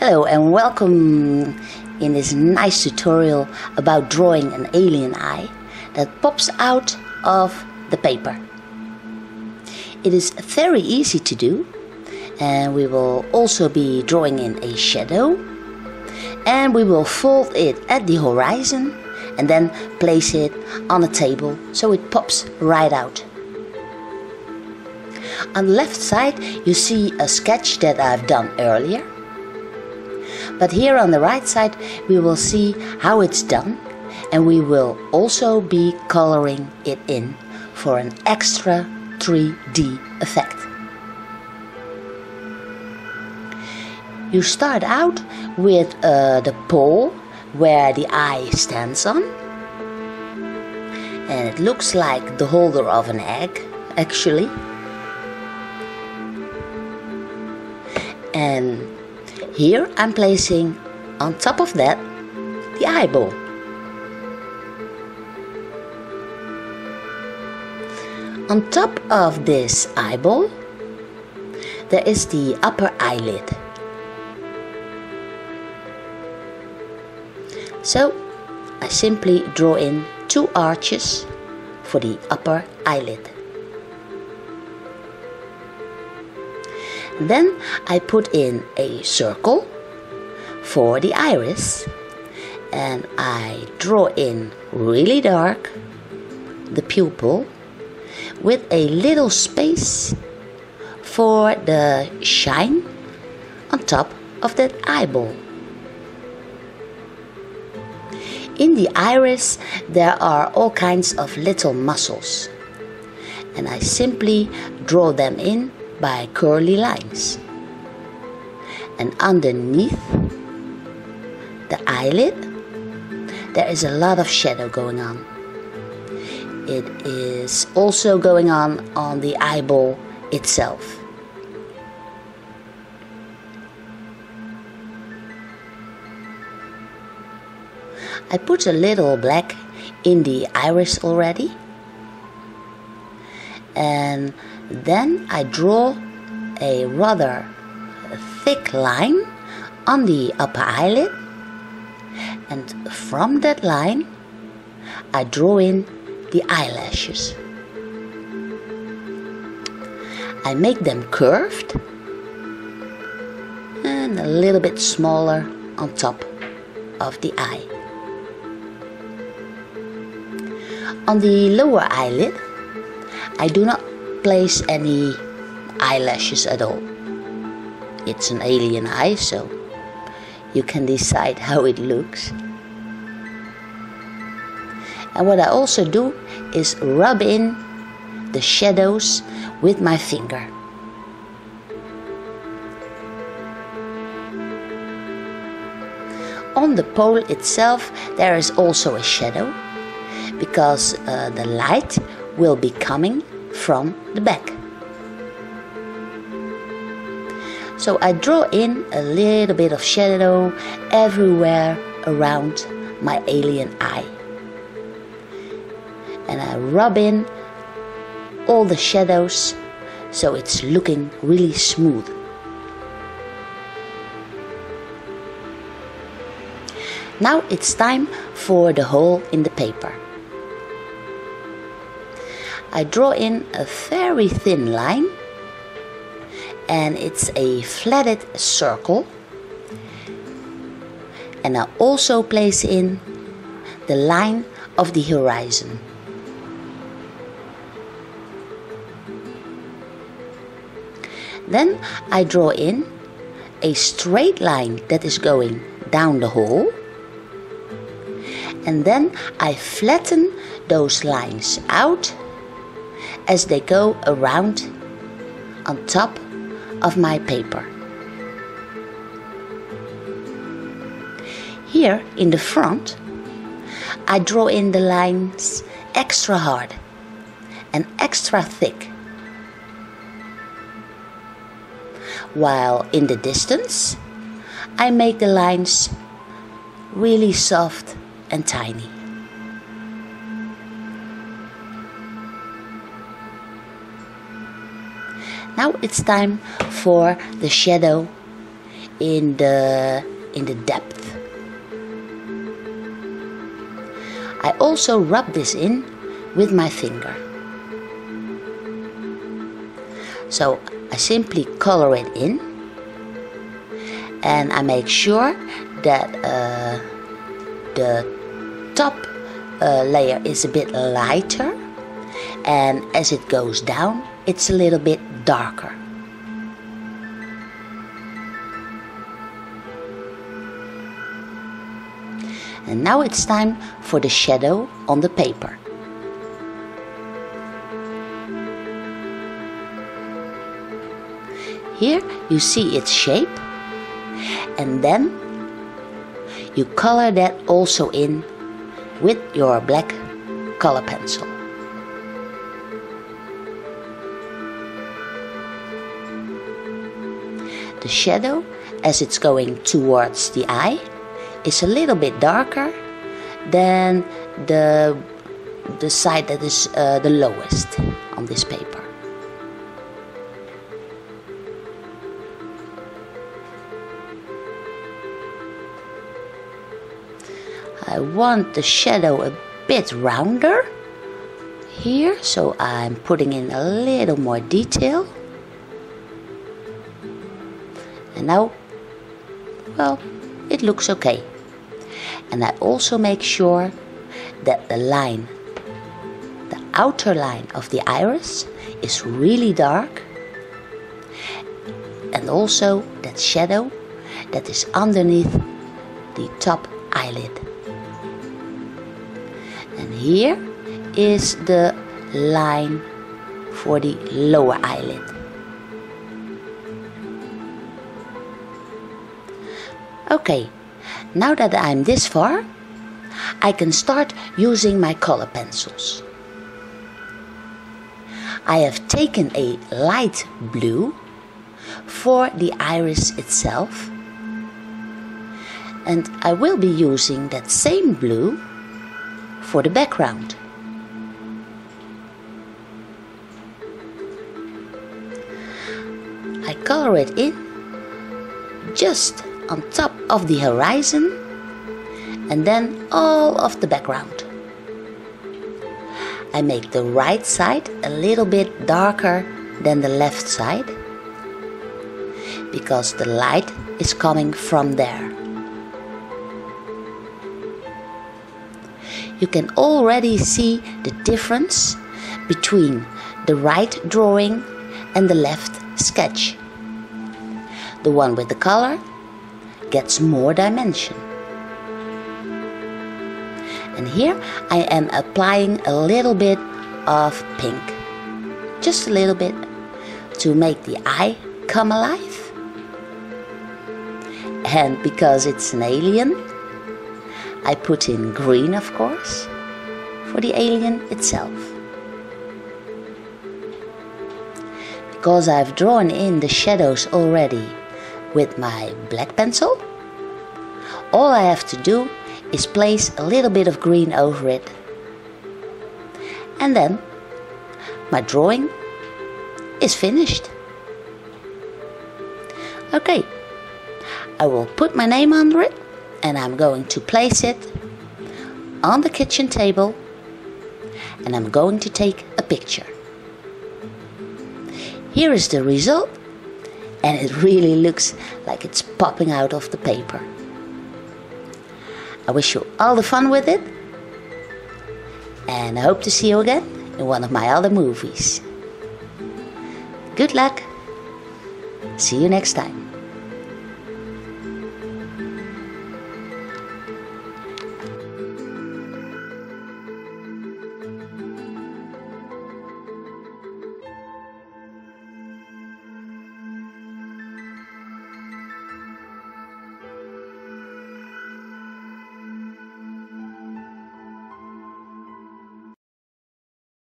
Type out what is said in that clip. Hello and welcome in this nice tutorial about drawing an alien eye that pops out of the paper. It is very easy to do, and we will also be drawing in a shadow, and we will fold it at the horizon and then place it on a table so it pops right out. On the left side you see a sketch that I've done earlier, but here on the right side we will see how it's done, and we will also be coloring it in for an extra 3D effect. You start out with the pole where the eye stands on, and it looks like the holder of an egg actually. And here I'm placing on top of that the eyeball. On top of this eyeball there is the upper eyelid. So I simply draw in two arches for the upper eyelid. Then I put in a circle for the iris, and I draw in really dark the pupil with a little space for the shine on top of that eyeball. In the iris there are all kinds of little muscles, and I simply draw them in by curly lines. And underneath the eyelid there is a lot of shadow going on. It is also going on the eyeball itself. I put a little black in the iris already, and then I draw a rather thick line on the upper eyelid, and from that line I draw in the eyelashes. I make them curved and a little bit smaller on top of the eye. On the lower eyelid I do not place any eyelashes at all. It's an alien eye, so you can decide how it looks. And what I also do is rub in the shadows with my finger. On the pole itself there is also a shadow, because the light will be coming from the back. So I draw in a little bit of shadow everywhere around my alien eye, and I rub in all the shadows so it's looking really smooth. Now it's time for the hole in the paper. I draw in a very thin line, and it's a flatted circle, and I also place in the line of the horizon. Then I draw in a straight line that is going down the hole, and then I flatten those lines out as they go around on top of my paper. Here in the front I draw in the lines extra hard and extra thick, while in the distance I make the lines really soft and tiny. Now it's time for the shadow in the depth. I also rub this in with my finger. So I simply color it in, and I make sure that the top layer is a bit lighter, and as it goes down it's a little bit darker. And now it's time for the shadow on the paper. Here you see its shape, and then you color that also in with your black color pencil. The shadow, as it's going towards the eye, is a little bit darker than the side that is the lowest on this paper. I want the shadow a bit rounder here, so I'm putting in a little more detail. And now, well, it looks okay. And I also make sure that the line, the outer line of the iris, is really dark, and also that shadow that is underneath the top eyelid. And here is the line for the lower eyelid. Okay, now that I'm this far, I can start using my color pencils. I have taken a light blue for the iris itself, and I will be using that same blue for the background. I color it in just on top of the horizon and then all of the background. I make the right side a little bit darker than the left side because the light is coming from there. You can already see the difference between the right drawing and the left sketch. The one with the color gets more dimension. And here I am applying a little bit of pink, just a little bit, to make the eye come alive. And because it's an alien, I put in green, of course, for the alien itself. Because I've drawn in the shadows already with my black pencil, all I have to do is place a little bit of green over it. And then my drawing is finished. Okay, I will put my name under it, and I'm going to place it on the kitchen table, and I'm going to take a picture. Here is the result, and it really looks like it's popping out of the paper. I wish you all the fun with it, and I hope to see you again in one of my other movies. Good luck. See you next time.